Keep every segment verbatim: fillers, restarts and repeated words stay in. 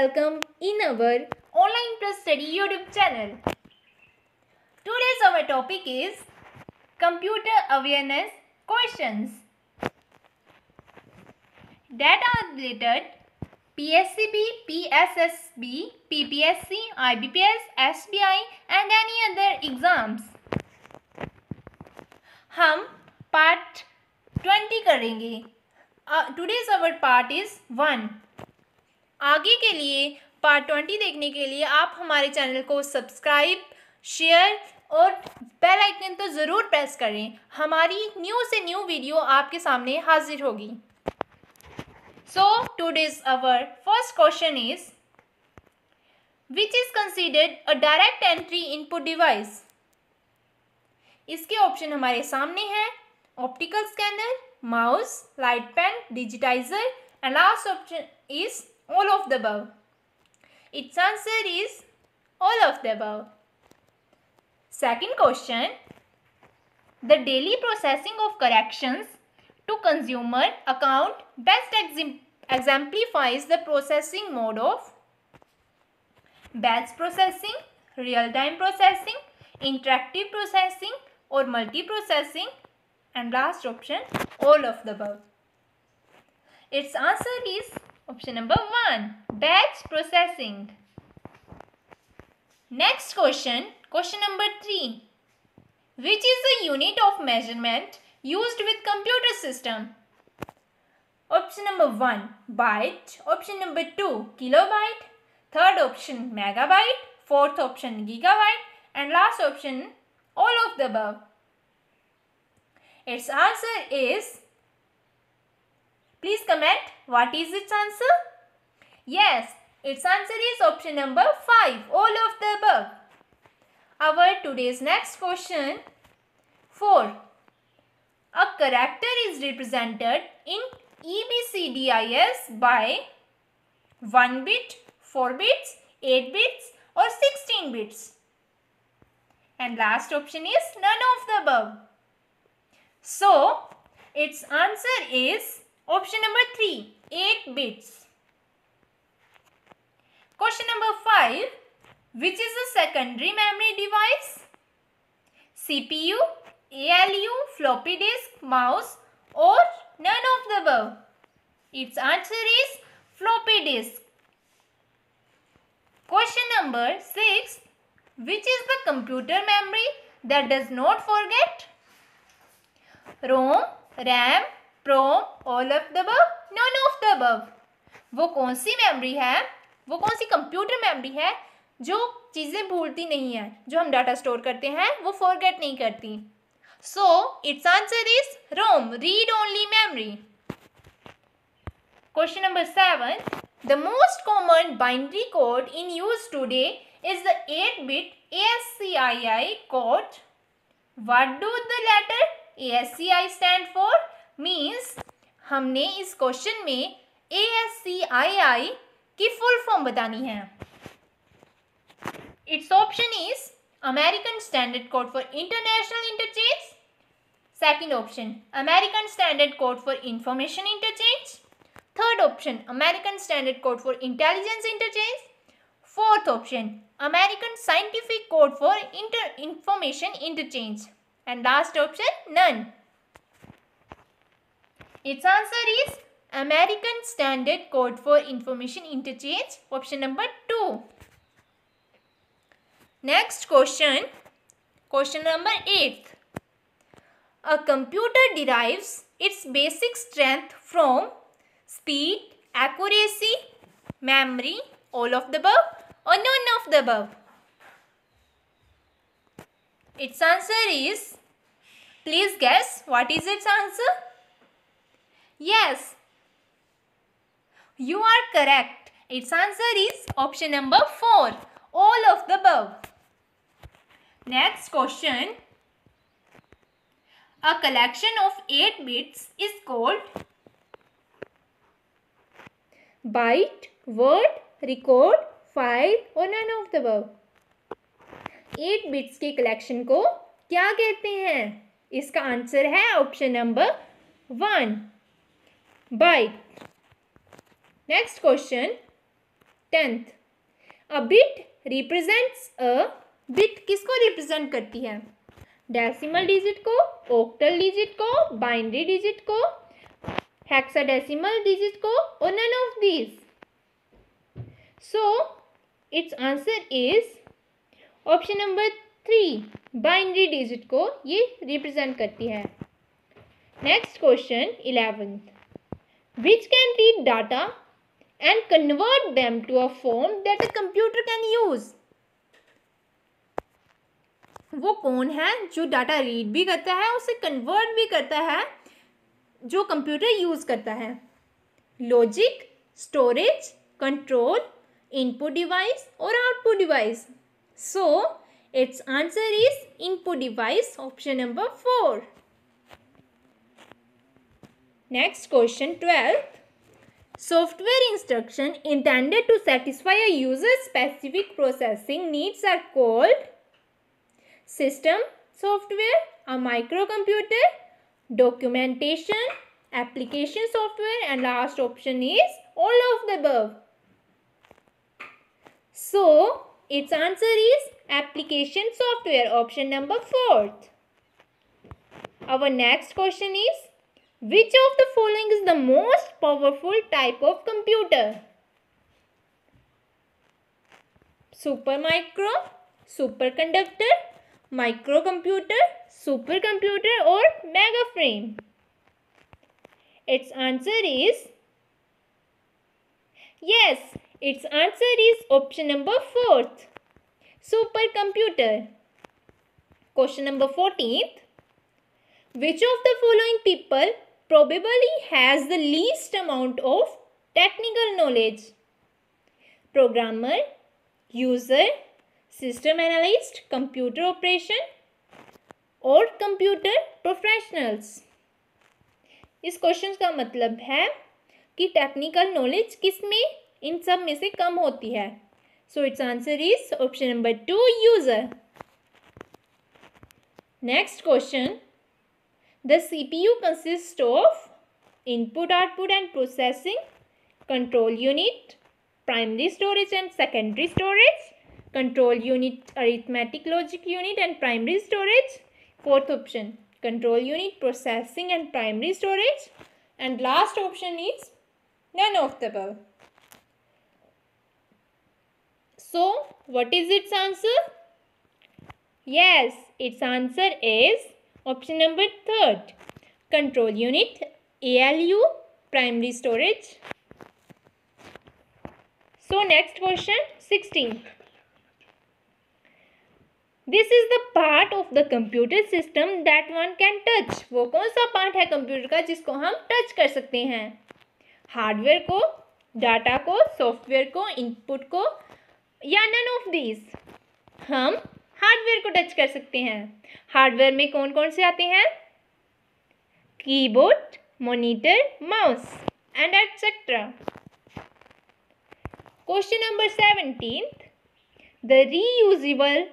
welcome in our online plus study YouTube channel. Today's our topic is computer awareness questions that are related P S C B, P S S B, P P S C, I B P S, S B I and any other exams. हम part twenty करेंगे. Today's our part is one. आगे के लिए part twenty देखने के लिए आप हमारे चैनल को सब्सक्राइब, शेयर और बेल आइकन तो ज़रूर प्रेस करें. हमारी न्यू से न्यू वीडियो आपके सामने हाजिर होगी. So today's our first question is which is considered a direct entry input device. इसके ऑप्शन हमारे सामने हैं optical scanner, mouse, light pen, digitiser and last option is all of the above. It's answer is all of the above. Second question the daily processing of corrections to consumer account best exemplifies the processing mode of batch processing, real time processing, interactive processing और multi processing and last option all of the above. Its answer is option number one, batch processing. Next question, question number three, which is the unit of measurement used with computer system. Option number one, byte, option number two, kilobyte, third option megabyte, fourth option gigabyte and last option all of the above. Its answer is, please comment what is its answer. Yes, its answer is option number five, all of the above. Our today's next question four, a character is represented in E B C D I S by one bit, four bits, eight bits or sixteen bits and last option is none of the above. So, its answer is option number three, eight bits. Question number five, which is a secondary memory device? C P U, A L U, floppy disk, mouse or none of the above. Its answer is floppy disk. Question number six, which is the computer memory that does not forget? ROM, RAM, PROM, all of the above, none of the above. वो कौन सी memory है, वो कौन सी computer memory है जो चीज़ें भूलती नहीं है, जो हम डाटा स्टोर करते हैं वो फॉरगेट नहीं करती. So it's answer is ROM, read only memory. Question number seven, the most common binary code in use today is the eight bit A S C I I code. What do the letter A S C I stand for means हमने इस question में A S C I I की full form बतानी है. It's option is American standard code for international interchange, second option American standard code for information interchange, third option American standard code for intelligence interchange, fourth option American scientific code for inter information interchange and last option none. Its answer is American Standard Code for Information Interchange, option number two. Next question, question number eight. A computer derives its basic strength from speed, accuracy, memory, all of the above or none of the above. Its answer is, please guess what is its answer. Yes, you are correct. Its answer is option number four, all of the above. Next question, a collection of eight bits is called byte, word, record, file or none of the above. Eight bits के collection को क्या कहते हैं. इसका answer है option number one, byte. Next question tenth. A bit represents a bit किसको represent करती है? डेसिमल डिजिट को, ऑक्टल डिजिट को, बाइनरी डिजिट को, हेक्साडेसिमल डिजिट को और none of these. So it's answer is option number three, binary digit को ये रिप्रेजेंट करती है। Next question eleventh, which can read data and convert them to a form that a computer can use. वो कौन है जो data read भी करता है, उसे कन्वर्ट भी करता है, जो कंप्यूटर यूज करता है? Logic, storage, control, input device और output device. So it's answer is input device, option number four. Next question twelfth, software instruction intended to satisfy a user specific processing needs are called system software, a microcomputer, documentation, application software and last option is all of the above. So its answer is application software, option number fourth. Our next question is, which of the following is the most powerful type of computer? Supermicro, superconductor, microcomputer, supercomputer or mega frame. Its answer is yes, its answer is option number fourth, supercomputer. Question number fourteenth, which of the following people probably has the least amount of technical knowledge? Programmer, user, system analyst, computer operation और computer professionals. इस question का मतलब है कि technical knowledge किस में इन सब में से कम होती है। So it's answer is option number two, user. Next question, the C P U consists of input, output and processing, control unit, primary storage and secondary storage, control unit, arithmetic logic unit and primary storage. Fourth option, control unit, processing and primary storage and last option is none of the above. So what is its answer? Yes, its answer is option number third, control unit, A L U, primary storage. So next question sixteen. This is the part of the computer system that one can touch. वो कौन सा part है computer का जिसको हम touch कर सकते हैं? हार्डवेयर को, डाटा को, सॉफ्टवेयर को, इनपुट को या नन ऑफ दीज। हम हार्डवेयर को टच कर सकते हैं। हार्डवेयर में कौन कौन से आते हैं? Keyboard, monitor, mouse and etcetera. Question number seventeen, the reusable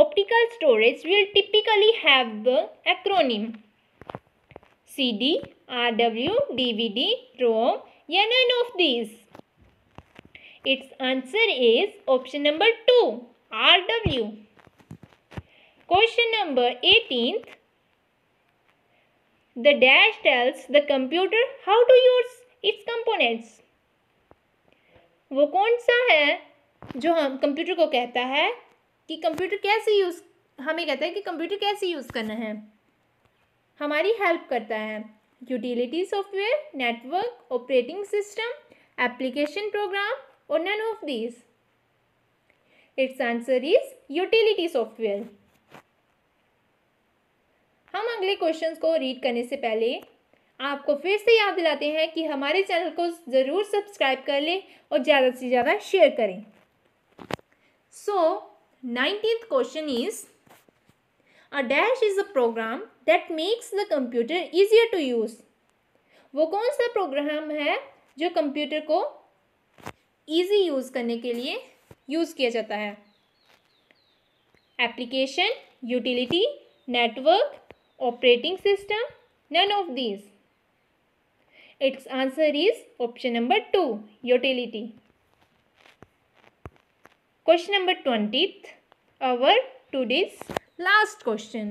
optical storage will typically have the acronym C D, R W, D V D, ROM या none of these. It's answer is option number two, R W. Question number eighteenth, the dash tells the computer how to use its components. वो कौन सा है जो हम computer को कहता है कि कंप्यूटर कैसे यूज हमें कहता है कि कंप्यूटर कैसे यूज़ करना है, हमारी हेल्प करता है? Utility software, network, operating system, application program और none of these. It's answer is utility software. हम अगले क्वेश्चंस को रीड करने से पहले आपको फिर से याद दिलाते हैं कि हमारे चैनल को ज़रूर सब्सक्राइब कर लें और ज़्यादा से ज़्यादा शेयर करें। So nineteenth question is, a dash is a program that makes the computer easier to use. वो कौन सा प्रोग्राम है जो कंप्यूटर को ईजी यूज़ करने के लिए यूज़ किया जाता है? Application, utility, network, operating system, none of these. It's answer is option number two, utility. Question number twentieth, our today's last question.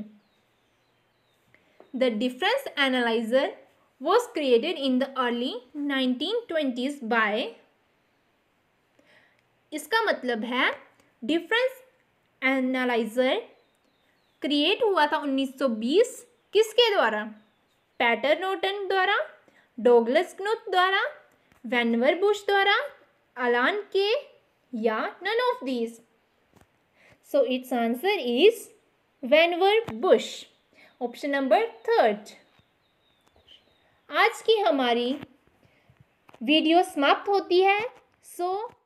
The difference analyzer was created in the early nineteen twenties by, इसका मतलब है difference analyser create हुआ था उन्नीस सौ बीस किसके द्वारा, पैटर नोटन द्वारा, डोगलस क्नूथ द्वारा, वैनवर बुश द्वारा, अलान के या none of these. So it's answer is Vannevar Bush, option number third. आज की हमारी वीडियो समाप्त होती है. सो so,